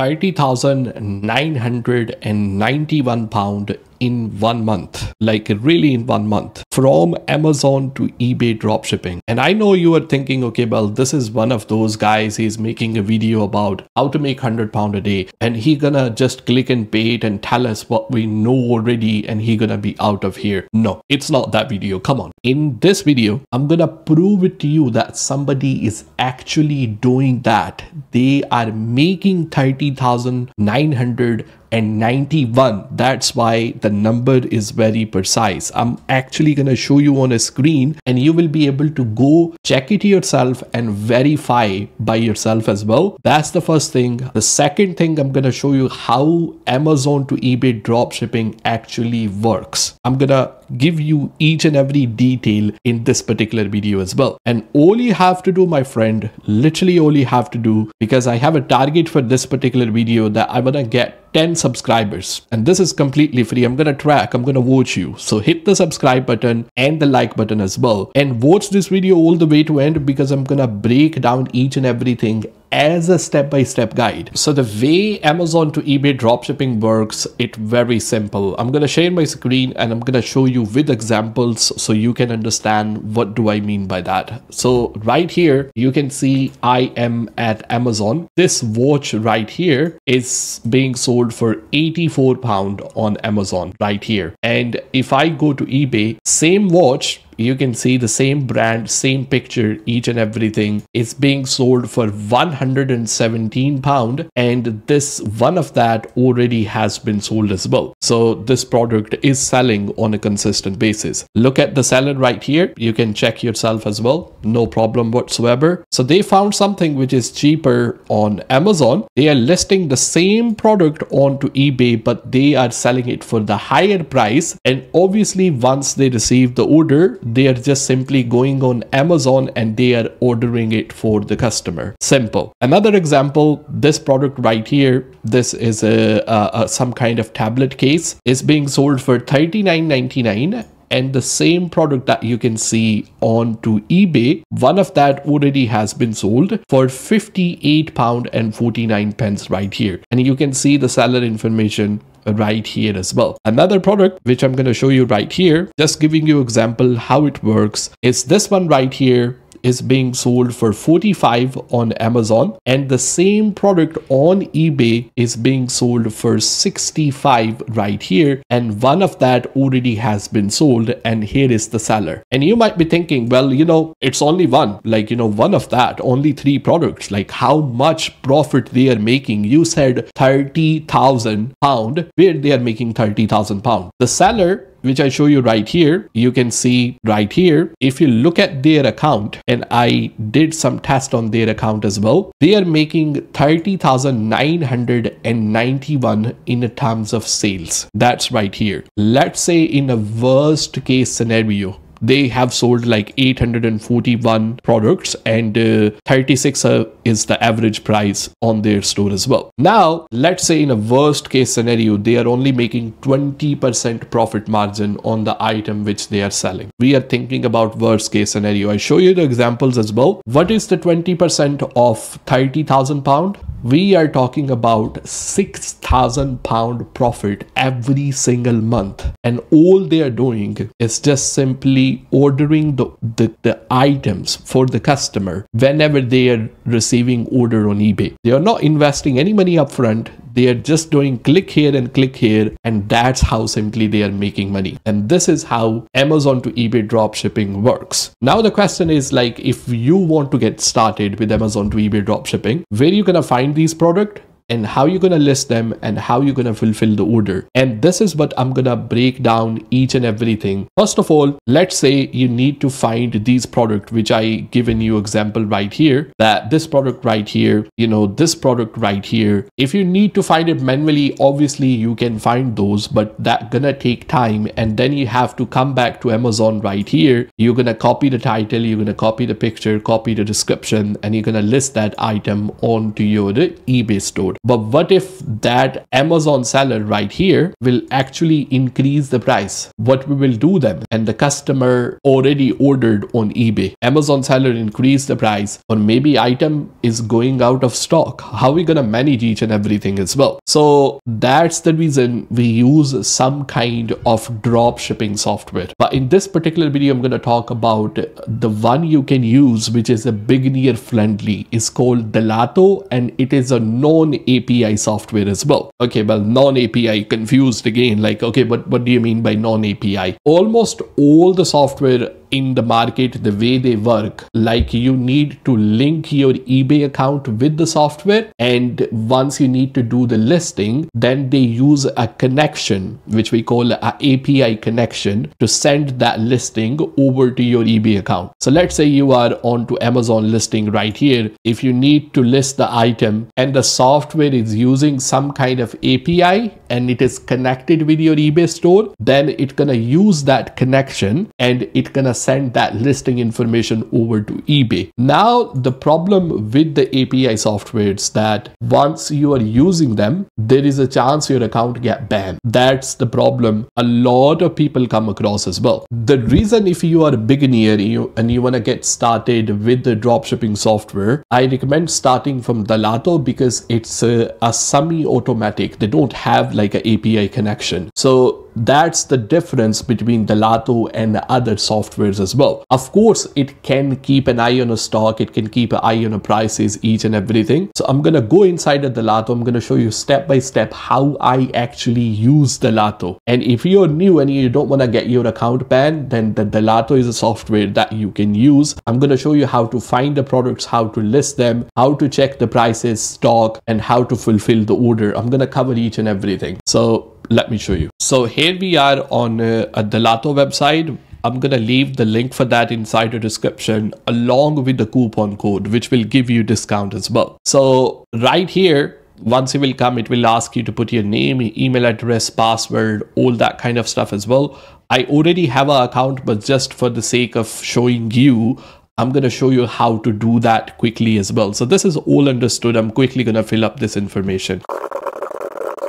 £30,991 in 1 month, like really in 1 month, from Amazon to eBay dropshipping. And I know you are thinking, okay, well, this is one of those guys, he's making a video about how to make £100 a day, and he gonna just click and bait and tell us what we know already, and he gonna be out of here. No, it's not that video, come on. In this video, I'm gonna prove it to you that somebody is actually doing that. They are making £30,991. That's why the number is very precise. I'm actually going to show you on a screen, and you will be able to go check it yourself and verify by yourself as well. That's the first thing. The second thing, I'm going to show you how Amazon to eBay dropshipping actually works. I'm going to give you each and every detail in this particular video as well. And all you have to do, my friend, literally all you have to do, because I have a target for this particular video that I want to get 10 subscribers, and this is completely free. I'm gonna watch you, so hit the subscribe button and the like button as well, and watch this video all the way to end, because I'm gonna break down each and everything as a step-by-step guide. So the way Amazon to eBay dropshipping works, it's very simple. I'm gonna share my screen and I'm gonna show you with examples so you can understand what do I mean by that. So right here, you can see I am at Amazon. This watch right here is being sold for £84 on Amazon right here. And if I go to eBay, same watch, you can see the same brand, same picture, each and everything is being sold for £117, and this one of that already has been sold as well. So this product is selling on a consistent basis. Look at the seller right here. You can check yourself as well. No problem whatsoever. So they found something which is cheaper on Amazon. They are listing the same product onto eBay, but they are selling it for the higher price. And obviously, once they receive the order, they are just simply going on Amazon and they are ordering it for the customer. Simple. Another example, this product right here, this is some kind of tablet case, is being sold for $39.99. And the same product that you can see onto eBay, one of that already has been sold for £58.49 right here. And you can see the seller information right here as well. Another product which I'm going to show you right here, just giving you example how it works, is this one right here is being sold for $45 on Amazon, and the same product on eBay is being sold for $65 right here, and one of that already has been sold, and here is the seller. And you might be thinking, well, you know, it's only one, like, you know, one of that, only three products, like how much profit they are making. You said £30,000, where they are making £30,000. The seller, which I show you right here, you can see right here, if you look at their account, and I did some test on their account as well, they are making $30,991 in terms of sales. That's right here. Let's say in a worst case scenario, they have sold like 841 products, and 36 is the average price on their store as well. Now, let's say in a worst case scenario, they are only making 20% profit margin on the item which they are selling. We are thinking about worst case scenario. I show you the examples as well. What is the 20% of £30,000? We are talking about £6,000 profit every single month. And all they are doing is just simply ordering the items for the customer whenever they are receiving order on eBay. They are not investing any money upfront. They are just doing click here and click here, and that's how simply they are making money. And this is how Amazon to eBay dropshipping works. Now the question is, like, if you want to get started with Amazon to eBay dropshipping, where are you gonna find these products? And how you're going to list them, and how you're going to fulfill the order. And this is what I'm going to break down each and everything. First of all, let's say you need to find these products, which I given you example right here, that this product right here, you know, this product right here. If you need to find it manually, obviously you can find those, but that gonna take time. And then you have to come back to Amazon right here. You're going to copy the title, you're going to copy the picture, copy the description, and you're going to list that item onto your eBay store. But what if that Amazon seller right here will actually increase the price? What we will do then, and the customer already ordered on eBay, Amazon seller increased the price, or maybe item is going out of stock. How are we gonna manage each and everything as well? So that's the reason we use some kind of drop shipping software. But in this particular video, I'm gonna talk about the one you can use, which is a beginner friendly. It's called Dilato, and it is a non-API software as well. Okay, well, non-API, confused again, like, okay, but what do you mean by non-API? Almost all the software in the market, the way they work, like you need to link your eBay account with the software, and once you need to do the listing, then they use a connection which we call an API connection to send that listing over to your eBay account. So let's say you are onto Amazon listing right here. If you need to list the item and the software is using some kind of API and it is connected with your eBay store, then it's gonna use that connection and it's gonna send that listing information over to eBay. Now, the problem with the API software is that once you are using them, there is a chance your account get banned. That's the problem a lot of people come across as well. The reason, if you are a beginner and you want to get started with the dropshipping software, I recommend starting from Dilato because it's a semi-automatic. They don't have like an API connection. So that's the difference between Dilato and other softwares as well. Of course, it can keep an eye on a stock, it can keep an eye on the prices, each and everything. So I'm gonna go inside the Dilato. I'm gonna show you step by step how I actually use Dilato. And if you're new and you don't wanna get your account banned, then the Dilato is a software that you can use. I'm gonna show you how to find the products, how to list them, how to check the prices, stock, and how to fulfill the order. I'm gonna cover each and everything. So let me show you. So here we are on a Dilato website. I'm gonna leave the link for that inside the description along with the coupon code, which will give you discount as well. So right here, once you will come, it will ask you to put your name, email address, password, all that kind of stuff as well. I already have an account, but just for the sake of showing you, I'm going to show you how to do that quickly as well. So this is all understood. I'm quickly going to fill up this information.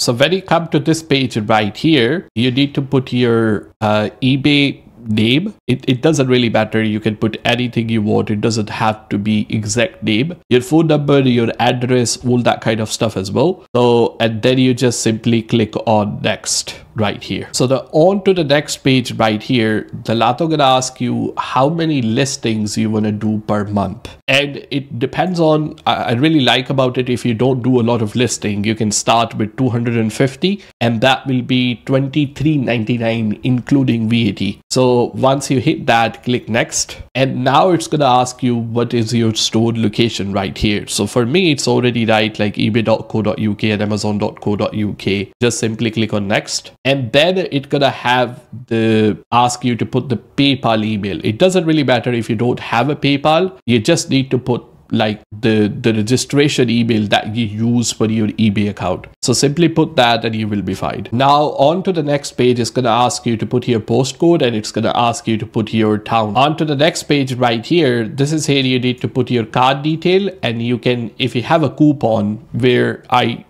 So when you come to this page right here, you need to put your eBay name. It doesn't really matter. You can put anything you want. It doesn't have to be exact name, your phone number, your address, all that kind of stuff as well. So, and then you just simply click on next right here. So the on to the next page right here, Dilato gonna ask you how many listings you want to do per month, and it depends on, I really like about it, if you don't do a lot of listing, you can start with 250 and that will be $23.99 including VAT. So once you hit that, click next, and now it's gonna ask you what is your store location right here. So for me, it's already right, like ebay.co.uk and amazon.co.uk. just simply click on next. And then it's gonna have the ask you to put the PayPal email. It doesn't really matter if you don't have a PayPal. You just need to put like the registration email that you use for your eBay account. So simply put that and you will be fine. Now on to the next page, it's gonna ask you to put your postcode and it's gonna ask you to put your town. On to the next page right here, this is here you need to put your card detail, and you can, if you have a coupon where I'm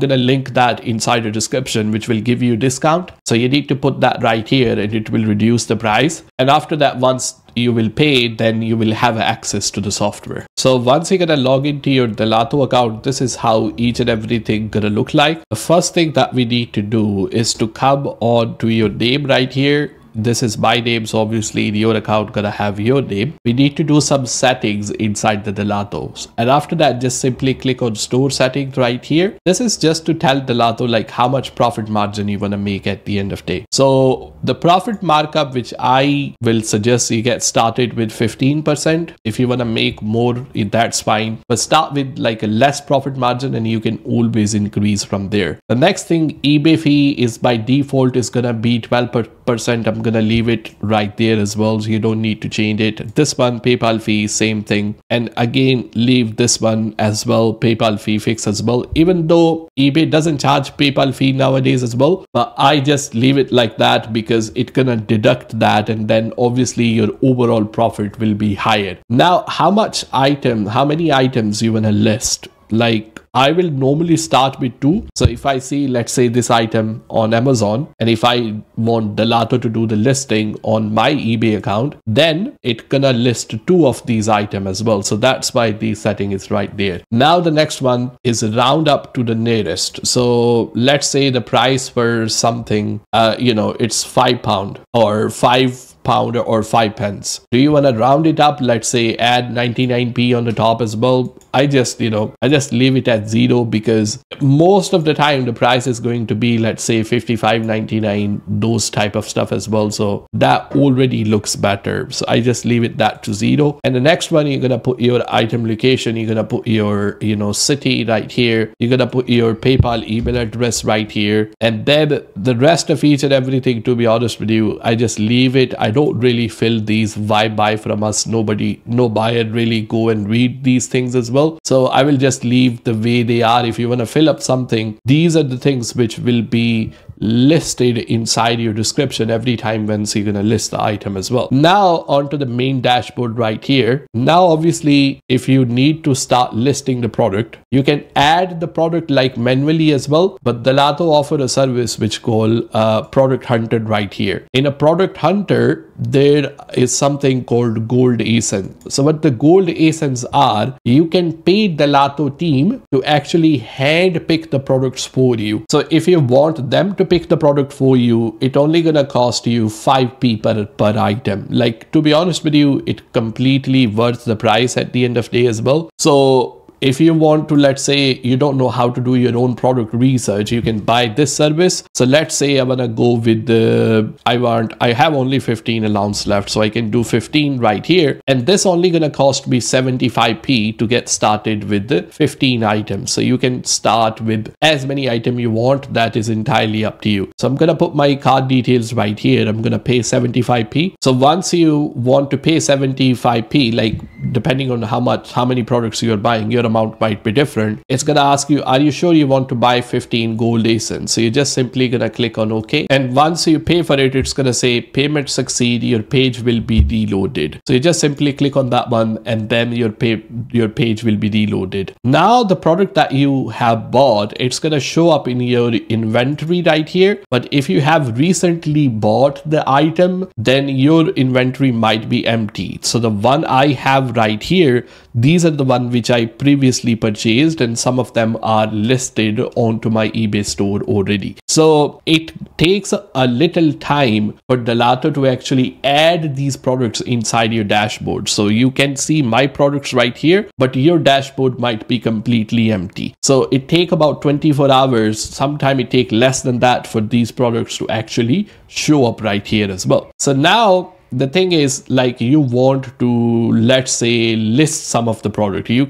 gonna link that inside the description, which will give you a discount. So you need to put that right here and it will reduce the price. And after that, once you will pay, then you will have access to the software. So once you're gonna log into your Dilato account, this is how each and everything gonna look like. The first thing that we need to do is to come on to your name right here. This is my name, so obviously in your account gonna have your name. We need to do some settings inside the Dilato, and after that just simply click on store settings right here. This is just to tell Dilato like how much profit margin you want to make at the end of day. So the profit markup, which I will suggest you get started with 15%. If you want to make more, that's fine, but start with like a less profit margin and you can always increase from there. The next thing, eBay fee is by default is gonna be 12%. I'm gonna leave it right there as well, so you don't need to change it. This one, PayPal fee, same thing, and again leave this one as well, PayPal fee fixed as well, even though eBay doesn't charge PayPal fee nowadays as well, but I just leave it like that because it's gonna deduct that, and then obviously your overall profit will be higher. Now how many items you wanna list? Like I will normally start with 2. So if I see, let's say, this item on Amazon, and if I want Dilato to do the listing on my eBay account, then it's gonna list 2 of these items as well. So that's why the setting is right there. Now the next one is round up to the nearest. So let's say the price for something, you know, it's £5 or £5 or 5p. Do you want to round it up? Let's say add 99p on the top as well. I just leave it at 0, because most of the time the price is going to be, let's say, 55.99, those type of stuff as well. So that already looks better. So I just leave it that to 0. And the next one, you're gonna put your item location, you're gonna put your, you know, city right here, you're gonna put your PayPal email address right here, and then the rest of each and everything, to be honest with you, I just leave it. I don't really fill these. Why buy from us? No buyer really go and read these things as well. So I will just leave the way they are. If you want to fill up something, these are the things which will be listed inside your description every time once you're gonna list the item as well. Now onto the main dashboard right here. Now obviously, if you need to start listing the product, you can add the product like manually as well, but Dilato offer a service which called Product Hunter right here. In a Product Hunter, there is something called Gold ASIN. So what the Gold ASINs are, you can pay Dilato team to actually hand pick the products for you. So if you want them to pick the product for you, it only gonna cost you 5p per item. Like, to be honest with you, it completely worth the price at the end of day as well. So if you want to, let's say, you don't know how to do your own product research, you can buy this service. So let's say I want to go with the, I have only 15 allowance left, so I can do 15 right here. And this only going to cost me 75p to get started with the 15 items. So you can start with as many items you want. That is entirely up to you. So I'm going to put my card details right here. I'm going to pay 75p. So once you want to pay 75p, like depending on how many products you are buying, you're amount might be different. It's gonna ask you, are you sure you want to buy 15 gold ASIN? So you're just simply gonna click on OK, and once you pay for it, it's gonna say payment succeed, your page will be reloaded. So you just simply click on that one, and then your page will be reloaded. Now the product that you have bought, it's gonna show up in your inventory right here, but if you have recently bought the item, then your inventory might be empty. So the one I have right here, these are the one which I previously purchased, and some of them are listed onto my eBay store already. So it takes a little time for Dilato to actually add these products inside your dashboard. So you can see my products right here, but your dashboard might be completely empty. So it takes about 24 hours. Sometimes it takes less than that for these products to actually show up right here as well. So now the thing is, like, you want to, let's say, list some of the product, you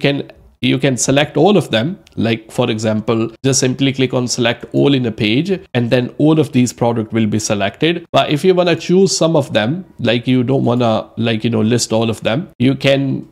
can select all of them. Like, for example, just simply click on select all in a page, and then all of these products will be selected. But if you want to choose some of them, like you don't want to, like, you know, list all of them, you can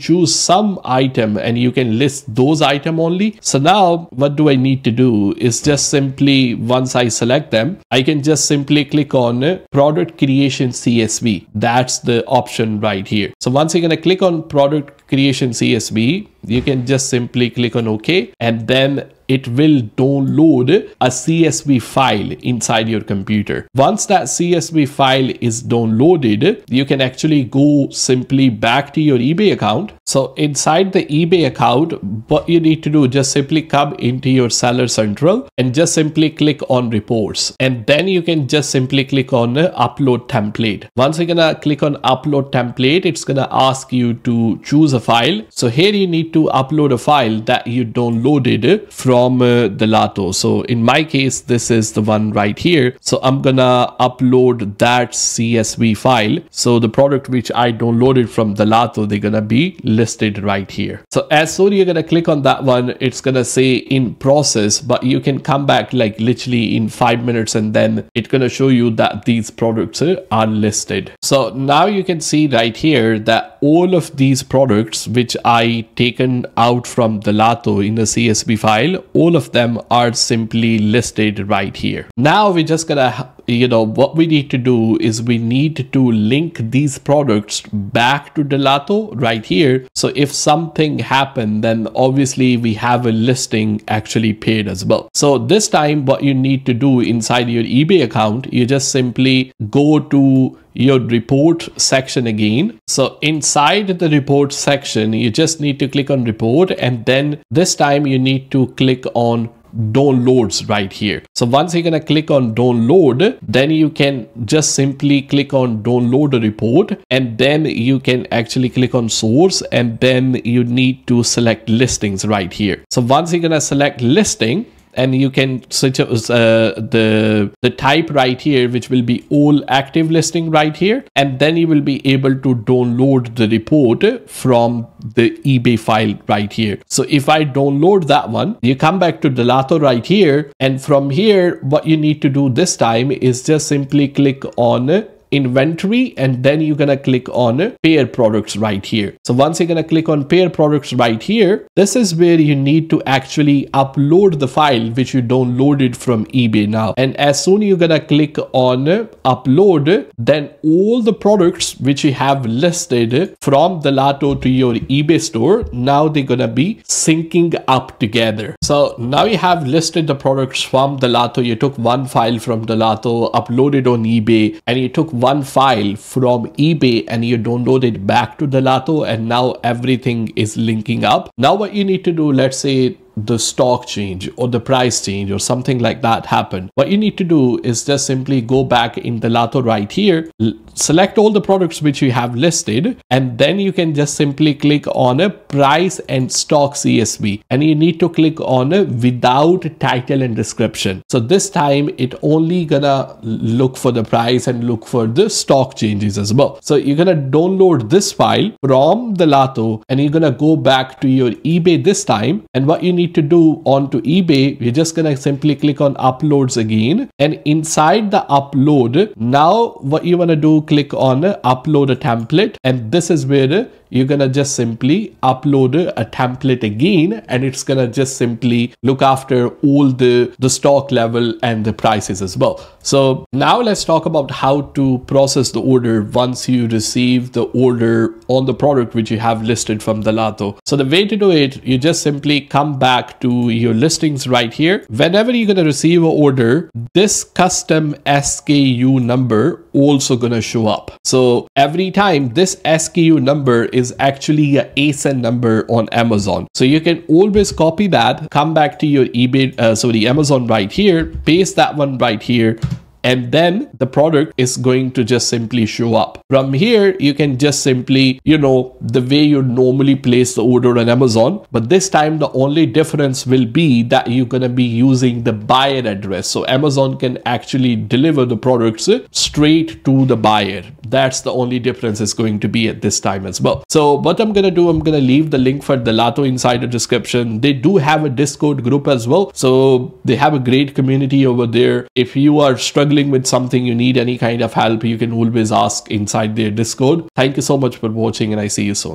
choose some item and you can list those item only. So now what do I need to do is just simply, once I select them, I can just simply click on product creation CSV. That's the option right here. So once you're going to click on product creation CSV, you can just simply click on OK, and then it will download a CSV file inside your computer. Once that CSV file is downloaded, you can actually go simply back to your eBay account. So inside the eBay account, what you need to do, just simply come into your Seller Central and just simply click on reports, and then you can just simply click on upload template. Once you're gonna click on upload template, it's gonna ask you to choose a file. So here you need to upload a file that you downloaded from Dilato. So in my case, this is the one right here. So I'm gonna upload that CSV file. So the product which I downloaded from Dilato, they're gonna be listed right here. So as soon as you're gonna click on that one, it's gonna say in process, but you can come back like literally in 5 minutes, and then it's gonna show you that these products are listed. So now you can see right here that all of these products which I taken out from Dilato in the CSV file, all of them are simply listed right here. Now we're just gonna you know, what we need to do is we need to link these products back to Dilato right here. So if something happened, then obviously we have a listing actually paid as well. So this time what you need to do inside your eBay account, you just simply go to your report section again. So inside the report section, you just need to click on report, and then this time you need to click on downloads right here. So once you're gonna click on download, then you can just simply click on download a report, and then you can actually click on source, and then you need to select listings right here. So once you're gonna select listing, and you can switch the type right here, which will be all active listing right here, and then you will be able to download the report from the eBay file right here. So if I download that one, you come back to Dilato right here, and from here what you need to do this time is just simply click on inventory, and then you're gonna click on pair products right here. So once you're gonna click on pair products right here, this is where you need to actually upload the file which you downloaded from eBay now. And as soon as you're gonna click on upload, then all the products which you have listed from Dilato to your eBay store, now they're gonna be syncing up together. So now you have listed the products from Dilato. You took one file from Dilato, uploaded on eBay, and you took one file from eBay and you download it back to Dilato, and now everything is linking up. Now what you need to do, let's say the stock change or the price change or something like that happened, what you need to do is just simply go back in Dilato right here, select all the products which you have listed, and then you can just simply click on a price and stock CSV, and you need to click on a without title and description. So this time it only gonna look for the price and look for the stock changes as well. So you're gonna download this file from Dilato, and you're gonna go back to your eBay this time, and what you need to do onto eBay, you're just gonna simply click on uploads again, and inside the upload, now what you want to do, click on upload a template, and this is where you're gonna just simply upload a template again, and it's gonna just simply look after all the stock level and the prices as well. So now let's talk about how to process the order once you receive the order on the product which you have listed from Dilato. So the way to do it, you just simply come back to your listings right here. Whenever you're gonna receive an order, this custom SKU number also gonna show up. So every time, this SKU number is actually an ASIN number on Amazon. So you can always copy that, come back to your eBay, the Amazon right here, paste that one right here, and then the product is going to just simply show up. From here, you can just simply, you know, the way you normally place the order on Amazon, but this time the only difference will be that you're gonna be using the buyer address. So Amazon can actually deliver the products straight to the buyer. That's the only difference is going to be at this time as well. So what I'm gonna do, I'm gonna leave the link for Dilato inside the description. They do have a Discord group as well. So they have a great community over there. If you are struggling with something, you need any kind of help, you can always ask inside their Discord. Thank you so much for watching, and I see you soon.